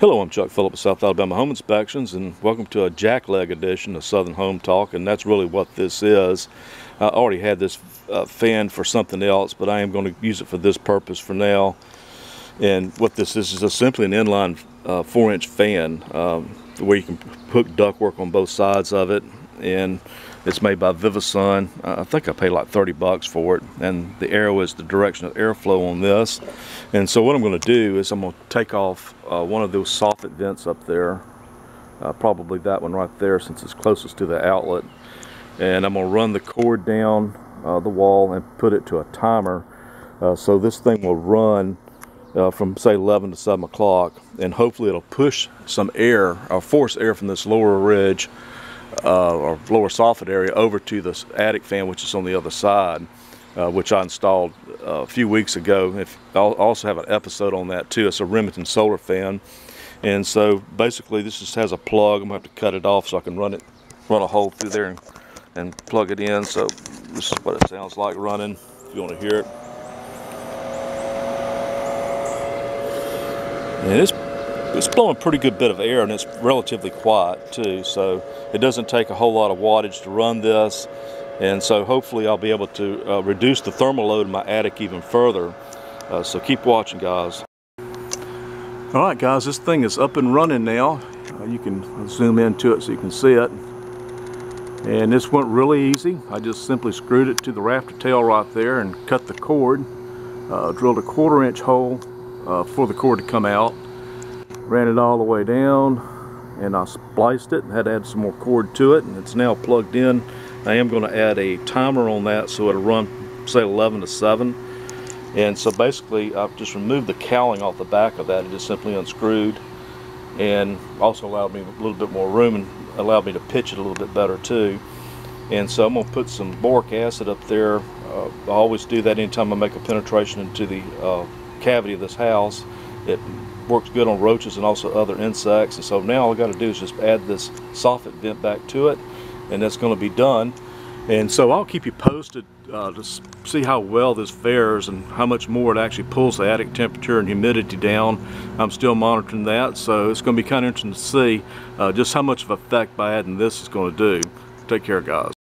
Hello, I'm Chuck Phillips of South Alabama Home Inspections, and welcome to a jackleg edition of Southern Home Talk, and that's really what this is. I already had this fan for something else, but I am going to use it for this purpose for now. And what this is simply an inline 4-inch fan where you can hook ductwork on both sides of it, and it's made by Vivosun. I think I paid like 30 bucks for it, and the arrow is the direction of airflow on this. And so what I'm going to do is I'm going to take off one of those soffit vents up there, probably that one right there since it's closest to the outlet, and I'm going to run the cord down the wall and put it to a timer, so this thing will run from say 11 to 7 o'clock, and hopefully it'll push some air or force air from this lower ridge or lower soffit area over to this attic fan, which is on the other side, which I installed a few weeks ago. I'll also have an episode on that too. It's a Remington solar fan, and so basically this just has a plug. I'm gonna have to cut it off so I can run a hole through there and plug it in. So this is what it sounds like running, if you want to hear it. And it's blowing a pretty good bit of air, and it's relatively quiet too, so it doesn't take a whole lot of wattage to run this. And so hopefully I'll be able to reduce the thermal load in my attic even further, so keep watching, guys. All right, guys, this thing is up and running now. You can zoom into it so you can see it, and this went really easy. I just simply screwed it to the rafter tail right there and cut the cord, drilled a 1/4-inch hole for the cord to come out, ran it all the way down, and I spliced it and had to add some more cord to it, and it's now plugged in. I am going to add a timer on that so it'll run say 11 to 7, and so basically I've just removed the cowling off the back of that. It just simply unscrewed and also allowed me a little bit more room and allowed me to pitch it a little bit better too. And so I'm going to put some boric acid up there. I always do that anytime I make a penetration into the cavity of this house. It works good on roaches and also other insects. And so now all I got to do is just add this soffit vent back to it, and that's going to be done. And so I'll keep you posted to see how well this fares and how much more it actually pulls the attic temperature and humidity down. I'm still monitoring that, so it's going to be kind of interesting to see just how much of an effect by adding this is going to do. Take care, guys.